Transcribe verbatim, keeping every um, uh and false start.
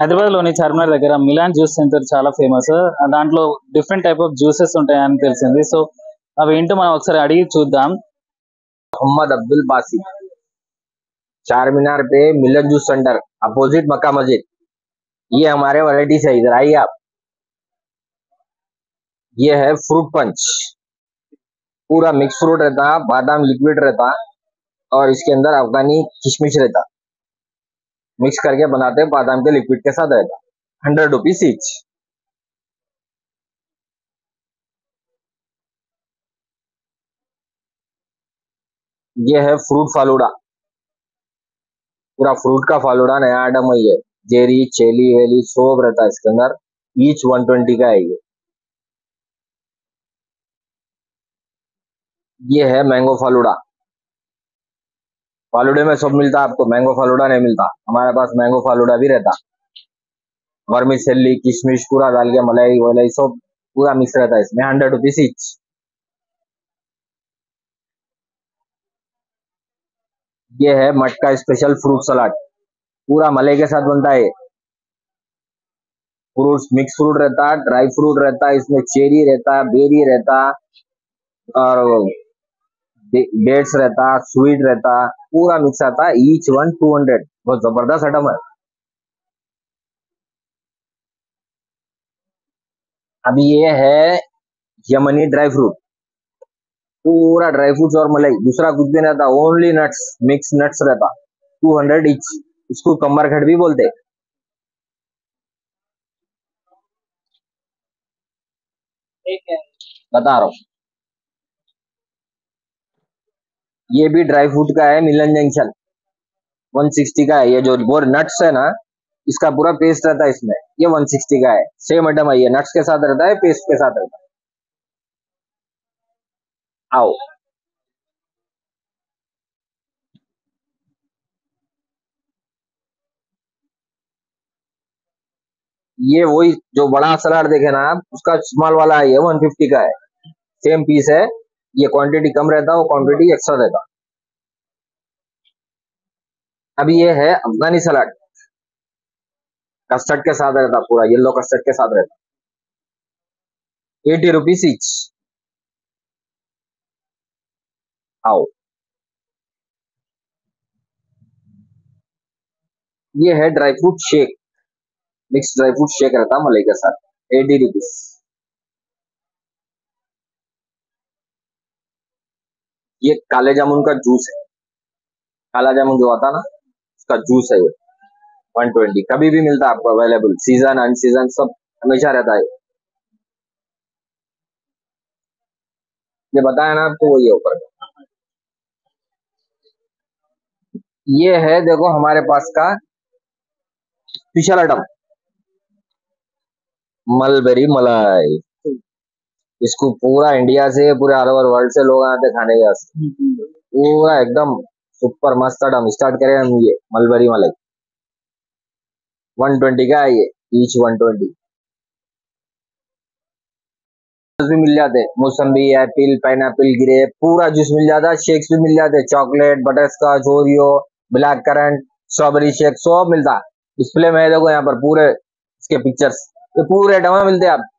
హైదరాబాద్లోని చార్మినార్ దగ్గర Milan juice centre చాలా ఫేమస్. దాంట్లో డిఫరెంట్ టైప్ ఆఫ్ జ్యూసెస్ ఉంటాయని తెలిసింది. సో అవి ఏంటో మనం ఒకసారి అడిగి చూద్దాం. మొహమ్మద్ అబ్దుల్ బాసి, चारमीनार पे Milan juice centre opposite Mecca Masjid, ये हमारे वैरायटी है. इधर आइए आप. ये है फ्रूट पंच, पूरा मिक्स फ्रूट रहता, बादाम लिक्विड रहता और इसके अंदर अफगानी किशमिश रहता, मिक्स करके बनाते हैं, बादाम के लिक्विड के साथ रहता. Hundred rupees each. ये है फ्रूट फालूदा, पूरा फ्रूट का फालूदा नया आइटम है. ये जेरी चेली वेली सोब रहता है इसके अंदर. ईच वन ट्वेंटी का है. ये ये है मैंगो फालूदा. फालूदे में सब मिलता है आपको, मैंगो फालूदा नहीं मिलता. हमारे पास मैंगो फालूदा भी रहता, वर्मी सेली किशमिश पूरा डाल के, मलाई वलाई सब पूरा मिक्स रहता है इसमें. Hundred rupees each. ये है मटका स्पेशल फ्रूट सलाद, पूरा मलई के साथ बनता है. फ्रूट्स मिक्स फ्रूट रहता, ड्राई फ्रूट रहता, इसमें चेरी रहता, बेरी रहता और डेट्स रहता, स्वीट रहता, पूरा मिक्स आता. Each one two hundred. बहुत जबरदस्त आइटम है. अब ये है यमनी ड्राई फ्रूट, पूरा ड्राई फ्रूट्स और मलाई, दूसरा कुछ भी नहीं रहता, ओनली नट्स, मिक्स नट्स रहता. Two hundred each. इसको कमर खट भी बोलते. ठीक है, बता रहा हूँ. ये भी ड्राई फ्रूट का है, मिलन जंक्शन, वन सिक्सटी का है. ये जो बोर नट्स है ना, इसका पूरा पेस्ट रहता है इसमें. ये वन सिक्सटी का है. सेम आइटम है, ये नट्स के साथ रहता है, पेस्ट के साथ रहता है. आओ, ये वही जो बड़ा सलाद देखे ना आप, उसका स्मॉल वाला है. ये वन फिफ्टी का है, सेम पीस है. ये क्वांटिटी कम रहता, वो क्वांटिटी एक्स्ट्रा रहता. अब ये है अफगानी सलाद, कस्टर्ड के साथ रहता, पूरा येलो कस्टर्ड के साथ रहता. Eighty rupees each. आओ, ये है dry fruit shake, mix dry fruit shake रहता मलाई के साथ. Eighty rupees. ये काले जामुन का जूस है, काला जामुन जो आता ना, उसका जूस है. ये वन ट्वेंटी कभी भी मिलता आपको, अवेलेबल, सीजन अन सीजन सब हमेशा रहता है. ये बताया ना आपको, वही है ऊपर. ये है देखो हमारे पास का स्पेशल आइटम, मलबेरी मलाई. इसको पूरा इंडिया से, पूरे ऑल ओवर वर्ल्ड से लोग आते खाने के लिए. पूरा एकदम सुपर मस्त आइटम. स्टार्ट करें हम. ये मलबेरी मलाई वन ट्वेंटी का है. ये ईच वन ट्वेंटी. जूस भी मिल जाते, मौसम्बी, एप्पल, पाइनएप्पल, ग्रेप, पूरा जूस मिल जाता. शेक्स भी मिल जाते, chocolate, butterscotch, Oreo, black currant, strawberry shake, सब मिलता. डिस्प्ले में देखो यहाँ पर पूरे इसके पिक्चर्स, ये पूरे आइटम मिलते हैं आप.